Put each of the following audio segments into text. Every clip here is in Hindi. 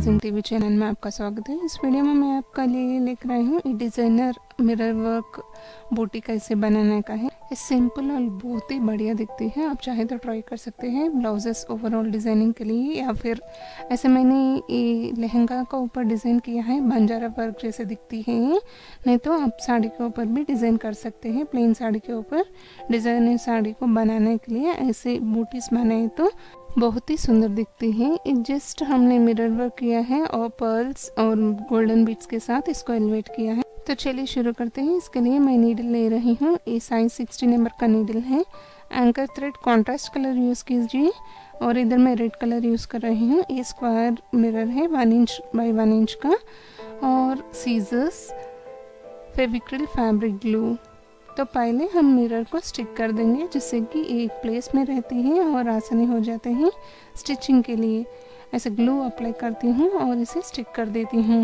अमेजिंग टीवी चैनल में आपका स्वागत है। इस वीडियो में मैं आपका लिए लेकर आई हूँ डिजाइनर मिरर वर्क बूटी कैसे बनाने का है। ये सिंपल और बहुत ही बढ़िया दिखती है। आप चाहे तो ट्राई कर सकते हैं ब्लाउजेस ओवरऑल डिज़ाइनिंग के लिए, या फिर ऐसे मैंने ये लहंगा का ऊपर डिज़ाइन किया है, बंजारा वर्क जैसे दिखती है। नहीं तो आप साड़ी के ऊपर भी डिज़ाइन कर सकते हैं। प्लेन साड़ी के ऊपर डिज़ाइनर साड़ी को बनाने के लिए ऐसे बूटीज बनाए तो बहुत ही सुंदर दिखती है। जस्ट हमने मिरर वर्क किया है और पर्ल्स और गोल्डन बीट्स के साथ इसको एलिवेट किया है। तो चलिए शुरू करते हैं। इसके लिए मैं नीडल ले रही हूँ। ये साइज 60 नंबर का नीडल है। Anchor thread contrast colour use कीजिए और इधर मैं रेड कलर यूज़ कर रही हूँ। ये स्क्वायर मिरर है 1 इंच बाई 1 इंच का। और सीजर्स, फेविक्रिल, फैब्रिक ग्लू। तो पहले हम मिरर को स्टिक कर देंगे जिससे कि एक प्लेस में रहते हैं और आसानी हो जाते हैं स्टिचिंग के लिए। ऐसे ग्लू अप्लाई करती हूँ और इसे स्टिक कर देती हूँ।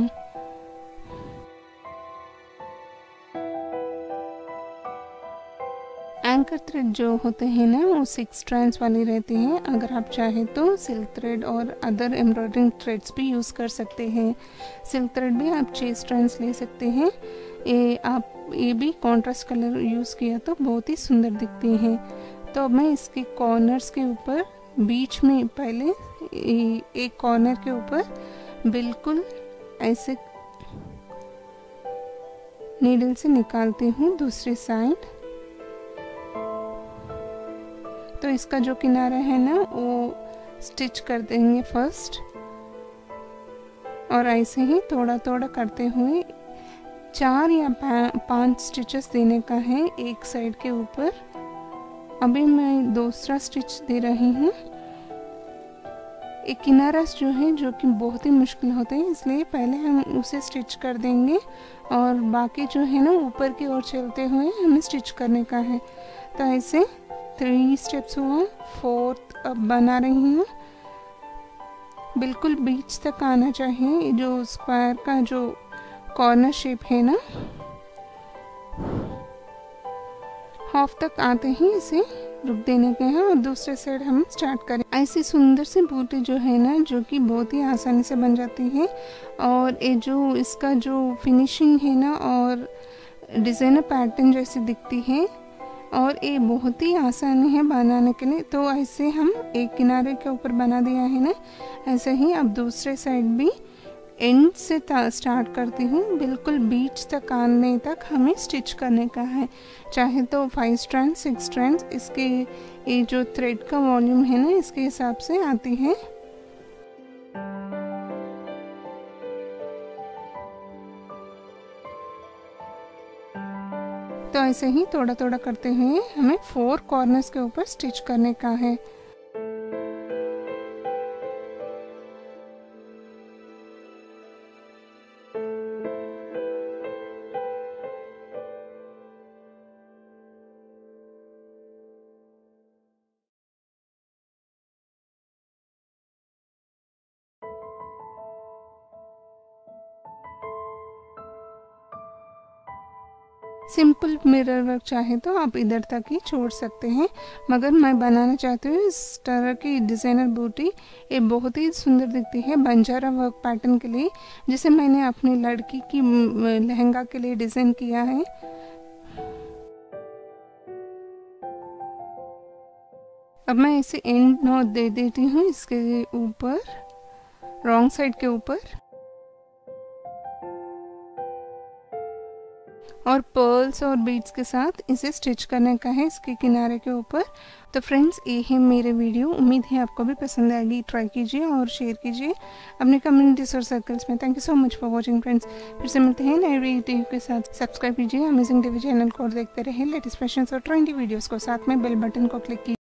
एंकर थ्रेड जो होते हैं ना, वो 6 strands वाली रहती हैं। अगर आप चाहे तो सिल्क थ्रेड और अदर एम्ब्रॉयडरिंग थ्रेड्स भी यूज़ कर सकते हैं। सिल्क थ्रेड भी आप 6 strands ले सकते हैं। ये भी कॉन्ट्रास्ट कलर यूज़ किया तो बहुत ही सुंदर दिखती हैं। तो अब मैं इसके कॉर्नर्स के ऊपर बीच में पहले एक कॉर्नर के ऊपर बिल्कुल ऐसे नीडल से निकालती हूँ दूसरी साइड। तो इसका जो किनारा है ना, वो स्टिच कर देंगे फर्स्ट। और ऐसे ही थोड़ा थोड़ा करते हुए 4 या 5 स्टिचेस देने का है एक साइड के ऊपर। अभी मैं दूसरा स्टिच दे रही हूँ। एक किनारा जो है, जो कि बहुत ही मुश्किल होता है, इसलिए पहले हम उसे स्टिच कर देंगे और बाकी जो है ना ऊपर की ओर चलते हुए हमें स्टिच करने का है। तो ऐसे 3 स्टेप्स हुआ। 4th अब बना रही हूँ। बिल्कुल बीच तक आना चाहिए जो स्क्वायर का जो कॉर्नर शेप है ना। हाफ तक आते ही इसे रुक देने के हैं और दूसरे साइड हम स्टार्ट करें। ऐसी सुंदर सी बूटी जो है ना, जो कि बहुत ही आसानी से बन जाती है। और ये जो इसका जो फिनिशिंग है ना, और डिज़ाइनर पैटर्न जैसी दिखती है। और ये बहुत ही आसानी है बनाने के लिए। तो ऐसे हम एक किनारे के ऊपर बना दिया है ना, ऐसे ही अब दूसरे साइड भी एंड से स्टार्ट करती हूँ। बिल्कुल बीच तक आने तक हमें स्टिच करने का है। चाहे तो 5 strands 6 strands इसके ये जो थ्रेड का वॉल्यूम है ना, इसके हिसाब से आती है। तो ऐसे ही थोड़ा थोड़ा करते हुए हमें 4 corners के ऊपर स्टिच करने का है। सिंपल मिरर वर्क चाहे तो आप इधर तक ही छोड़ सकते हैं, मगर मैं बनाना चाहती हूँ इस तरह की डिज़ाइनर बूटी। ये बहुत ही सुंदर दिखती है बंजारा वर्क पैटर्न के लिए, जिसे मैंने अपनी लड़की की लहंगा के लिए डिज़ाइन किया है। अब मैं इसे एंड नॉट दे देती हूँ इसके ऊपर, रॉन्ग साइड के ऊपर। और पर्ल्स और बीड्स के साथ इसे स्टिच करने का है इसके किनारे के ऊपर। तो फ्रेंड्स, ये है मेरे वीडियो। उम्मीद है आपको भी पसंद आएगी। ट्राई कीजिए और शेयर कीजिए अपने कम्युनिटीज और सर्कल्स में। Thank you so much for watching friends. फिर से मिलते हैं नए वीडियो के साथ। सब्सक्राइब कीजिए अमेजिंग टीवी चैनल को और देखते रहें लेटेस्ट फैशन और ट्रेंडी वीडियोज़ को। साथ में बेल बटन को क्लिक कीजिए।